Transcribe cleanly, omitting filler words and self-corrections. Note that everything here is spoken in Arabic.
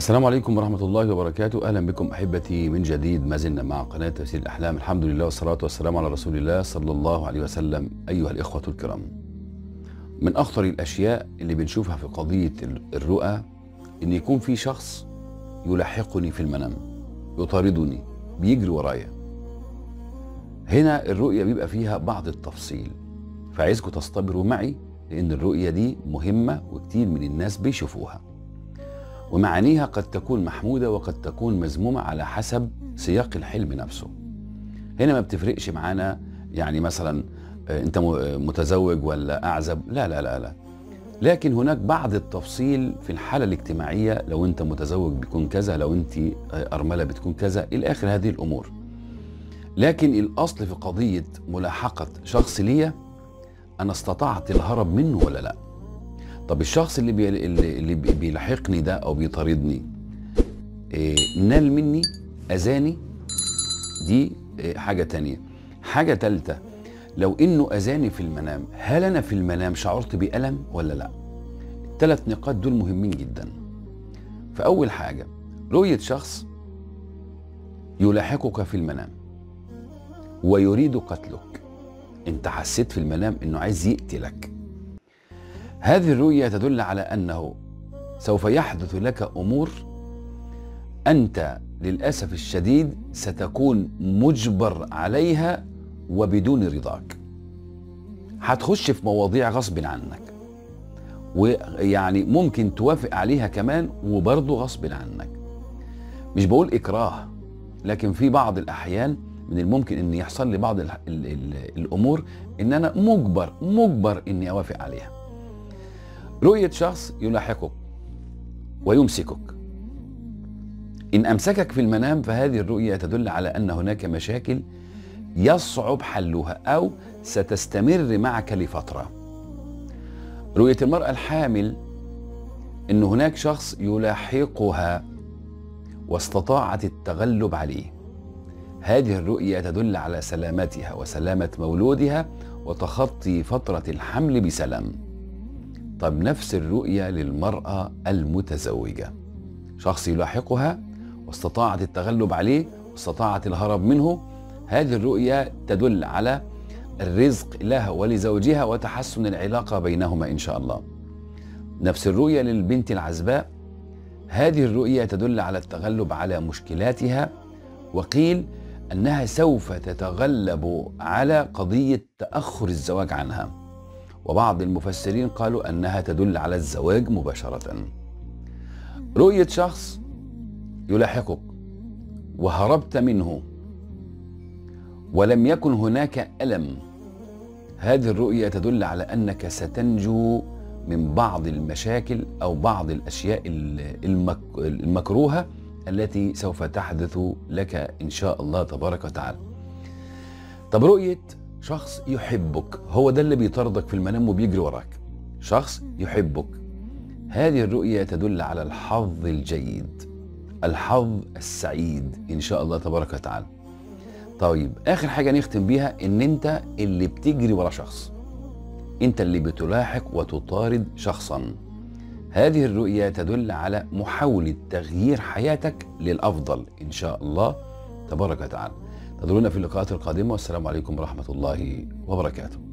السلام عليكم ورحمة الله وبركاته. أهلا بكم أحبتي من جديد، ما زلنا مع قناة تفسير الأحلام. الحمد لله والصلاة والسلام على رسول الله صلى الله عليه وسلم. أيها الإخوة الكرام، من أخطر الأشياء اللي بنشوفها في قضية الرؤى إن يكون في شخص يلاحقني في المنام، يطاردني، بيجري ورايا. هنا الرؤية بيبقى فيها بعض التفصيل، فعايزكم تصطبروا معي لأن الرؤية دي مهمة وكتير من الناس بيشوفوها، ومعانيها قد تكون محمودة وقد تكون مذمومة على حسب سياق الحلم نفسه. هنا ما بتفرقش معانا، يعني مثلا انت متزوج ولا أعزب، لا لا لا لا، لكن هناك بعض التفصيل في الحالة الاجتماعية. لو انت متزوج بيكون كذا، لو انت أرملة بتكون كذا، إلى آخر هذه الأمور. لكن الأصل في قضية ملاحقة شخص ليا، أنا استطعت الهرب منه ولا لا؟ طب الشخص اللي بيلاحقني ده أو بيطاردني نال مني، أذاني، دي حاجة تانية. حاجة تالتة، لو إنه أذاني في المنام، هل أنا في المنام شعرت بألم ولا لا؟ الثلاث نقاط دول مهمين جدا. فأول حاجة، رؤية شخص يلاحقك في المنام ويريد قتلك، انت حسيت في المنام انه عايز يقتلك، هذه الرؤية تدل على انه سوف يحدث لك امور انت للأسف الشديد ستكون مجبر عليها وبدون رضاك. هتخش في مواضيع غصب عنك، ويعني ممكن توافق عليها كمان وبرضه غصب عنك. مش بقول اكراه، لكن في بعض الاحيان من الممكن ان يحصل لي بعض الامور ان انا مجبر اني اوافق عليها. رؤية شخص يلاحقك ويمسكك، ان امسكك في المنام فهذه الرؤية تدل على ان هناك مشاكل يصعب حلها او ستستمر معك لفترة. رؤية المرأة الحامل، ان هناك شخص يلاحقها واستطاعت التغلب عليه، هذه الرؤية تدل على سلامتها وسلامة مولودها وتخطي فترة الحمل بسلام. طب نفس الرؤية للمرأة المتزوجة، شخص يلاحقها واستطاعت التغلب عليه واستطاعت الهرب منه، هذه الرؤية تدل على الرزق لها ولزوجها وتحسن العلاقة بينهما إن شاء الله. نفس الرؤية للبنت العزباء، هذه الرؤية تدل على التغلب على مشكلاتها، وقيل أنها سوف تتغلب على قضية تأخر الزواج عنها، وبعض المفسرين قالوا أنها تدل على الزواج مباشرة. رؤية شخص يلاحقك وهربت منه ولم يكن هناك ألم، هذه الرؤية تدل على أنك ستنجو من بعض المشاكل أو بعض الأشياء المكروهة التي سوف تحدث لك إن شاء الله تبارك وتعالى. طب رؤية شخص يحبك، هو ده اللي بيطاردك في المنام وبيجري وراك، شخص يحبك، هذه الرؤية تدل على الحظ الجيد، الحظ السعيد إن شاء الله تبارك وتعالى. طيب آخر حاجة نختم بيها، إن أنت اللي بتجري ورا شخص، أنت اللي بتلاحق وتطارد شخصاً، هذه الرؤية تدل على محاولة تغيير حياتك للأفضل إن شاء الله تبارك وتعالى. انتظرونا في اللقاءات القادمة، والسلام عليكم ورحمة الله وبركاته.